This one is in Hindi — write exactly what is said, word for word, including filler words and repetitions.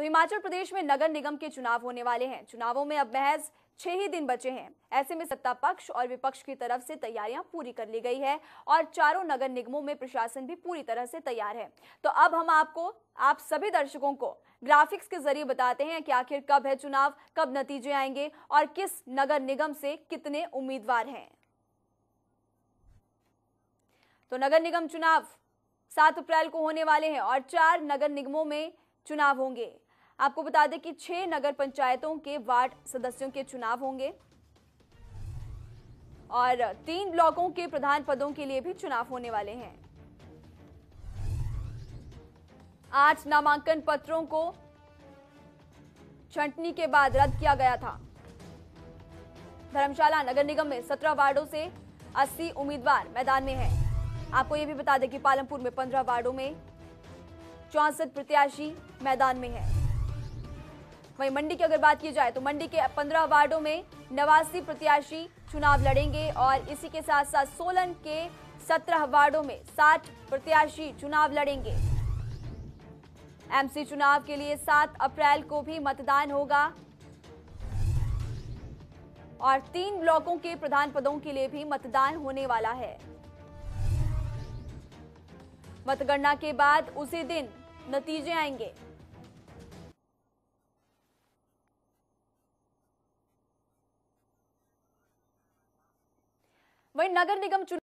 तो हिमाचल प्रदेश में नगर निगम के चुनाव होने वाले हैं। चुनावों में अब महज छह ही दिन बचे हैं। ऐसे में सत्ता पक्ष और विपक्ष की तरफ से तैयारियां पूरी कर ली गई है और चारों नगर निगमों में प्रशासन भी पूरी तरह से तैयार है। तो अब हम आपको आप सभी दर्शकों को ग्राफिक्स के जरिए बताते हैं कि आखिर कब है चुनाव, कब नतीजे आएंगे और किस नगर निगम से कितने उम्मीदवार हैं। तो नगर निगम चुनाव सात अप्रैल को होने वाले हैं और चार नगर निगमों में चुनाव होंगे। आपको बता दें कि छह नगर पंचायतों के वार्ड सदस्यों के चुनाव होंगे और तीन ब्लॉकों के प्रधान पदों के लिए भी चुनाव होने वाले हैं। आठ नामांकन पत्रों को छंटनी के बाद रद्द किया गया था। धर्मशाला नगर निगम में सत्रह वार्डों से अस्सी उम्मीदवार मैदान में हैं। आपको यह भी बता दें कि पालमपुर में पंद्रह वार्डों में चौसठ प्रत्याशी मैदान में हैं। वहीं मंडी की अगर बात की जाए तो मंडी के पंद्रह वार्डों में नवासी प्रत्याशी चुनाव लड़ेंगे और इसी के साथ साथ सोलन के सत्रह वार्डों में साठ प्रत्याशी चुनाव लड़ेंगे। एमसी चुनाव के लिए सात अप्रैल को भी मतदान होगा और तीन ब्लॉकों के प्रधान पदों के लिए भी मतदान होने वाला है। मतगणना के बाद उसी दिन नतीजे आएंगे। वहीं नगर निगम चुनाव